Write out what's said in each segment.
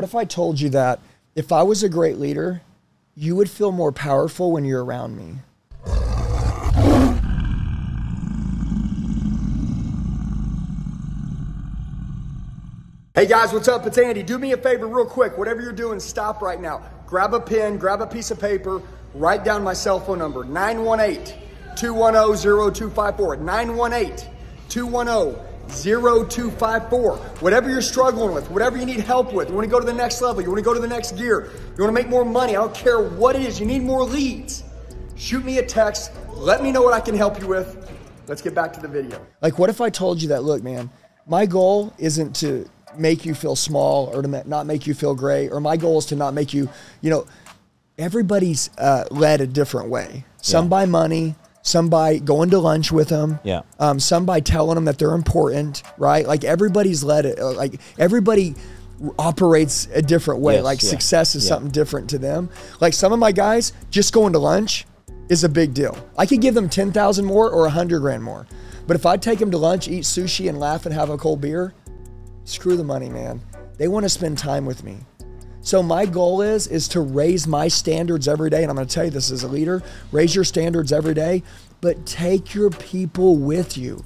What if I told you that if I was a great leader, you would feel more powerful when you're around me? Hey guys, what's up? It's Andy. Do me a favor real quick. Whatever you're doing, stop right now. Grab a pen, grab a piece of paper, write down my cell phone number, 918-210-0254, 918-210-0254. Whatever you're struggling with, whatever you need help with, you want to go to the next level, you want to go to the next gear, you want to make more money, I don't care what it is, you need more leads, shoot me a text, let me know what I can help you with. Let's get back to the video. Like, what if I told you that, look man, my goal isn't to make you feel small or to not make you feel great, or my goal is to not make you, you know, everybody's led a different way. Some by money, some by going to lunch with them, some by telling them that they're important, right? Like everybody's led it, like everybody operates a different way. Yes, like success is something different to them. Like some of my guys, just going to lunch is a big deal. I could give them 10,000 more or 100 grand more, but if I take them to lunch, eat sushi and laugh and have a cold beer, screw the money, man. They want to spend time with me. So my goal is to raise my standards every day. And I'm going to tell you this as a leader, raise your standards every day, but take your people with you.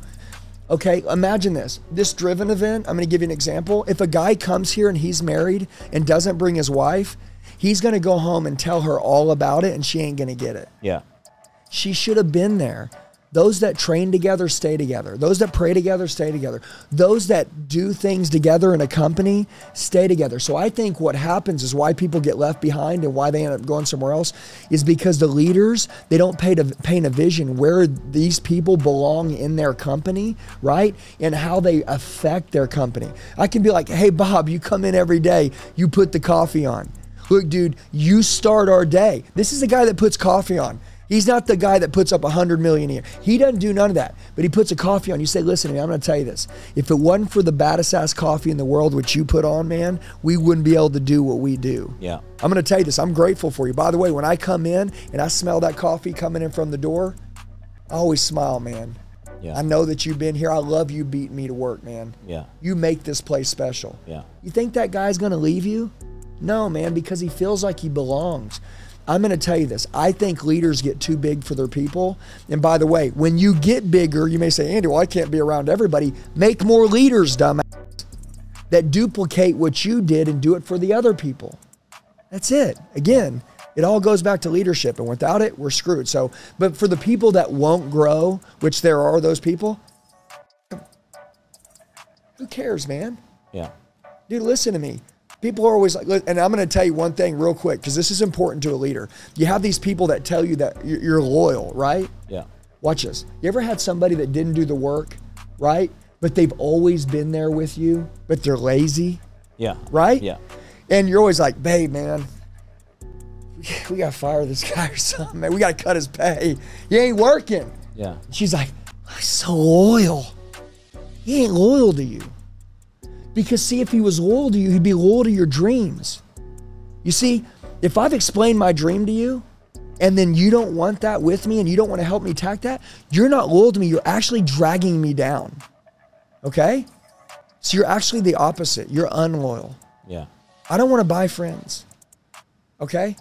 Okay. Imagine this driven event. I'm going to give you an example. If a guy comes here and he's married and doesn't bring his wife, he's going to go home and tell her all about it and she ain't going to get it. Yeah. She should have been there. Those that train together, stay together. Those that pray together, stay together. Those that do things together in a company, stay together. So I think what happens is why people get left behind and why they end up going somewhere else is because the leaders, they don't paint a vision where these people belong in their company, right? And how they affect their company. I can be like, hey, Bob, you come in every day, you put the coffee on. Look, dude, you start our day. This is the guy that puts coffee on. He's not the guy that puts up 100 million a year. He doesn't do none of that, but he puts a coffee on. You say, listen to me, I'm going to tell you this. If it wasn't for the baddest ass coffee in the world, which you put on, man, we wouldn't be able to do what we do. Yeah. I'm going to tell you this. I'm grateful for you. By the way, when I come in and I smell that coffee coming in from the door, I always smile, man. Yeah. I know that you've been here. I love you beating me to work, man. Yeah. You make this place special. Yeah. You think that guy's going to leave you? No, man, because he feels like he belongs. I'm going to tell you this. I think leaders get too big for their people. And by the way, when you get bigger, you may say, Andy, well, I can't be around everybody. Make more leaders, dumbass, that duplicate what you did and do it for the other people. That's it. Again, it all goes back to leadership. And without it, we're screwed. So, but for the people that won't grow, which there are those people, who cares, man? Yeah. Dude, listen to me. People are always like, and I'm going to tell you one thing real quick, because this is important to a leader. You have these people that tell you that you're loyal, right? Yeah. Watch this. You ever had somebody that didn't do the work, right? But they've always been there with you, but they're lazy. Yeah. Right? Yeah. And you're always like, babe, man, we got to fire this guy or something, man. We got to cut his pay. He ain't working. Yeah. She's like, I'm so loyal. He ain't loyal to you. Because see, if he was loyal to you, he'd be loyal to your dreams. You see, if I've explained my dream to you and then you don't want that with me and you don't want to help me tack that, you're not loyal to me. You're actually dragging me down. Okay? So you're actually the opposite. You're unloyal. Yeah. I don't want to buy friends. Okay?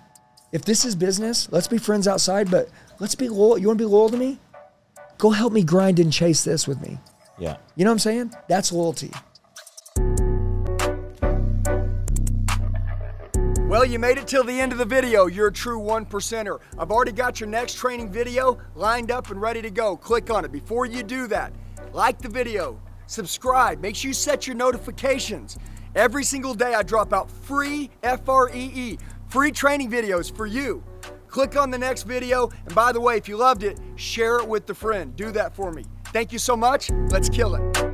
If this is business, let's be friends outside, but let's be loyal. You want to be loyal to me? Go help me grind and chase this with me. Yeah. You know what I'm saying? That's loyalty. Well, you made it till the end of the video. You're a true 1%er. I've already got your next training video lined up and ready to go. Click on it. Before you do that, like the video, subscribe, make sure you set your notifications. Every single day I drop out free, F-R-E-E, free training videos for you. Click on the next video, and by the way, if you loved it, share it with a friend. Do that for me. Thank you so much. Let's kill it.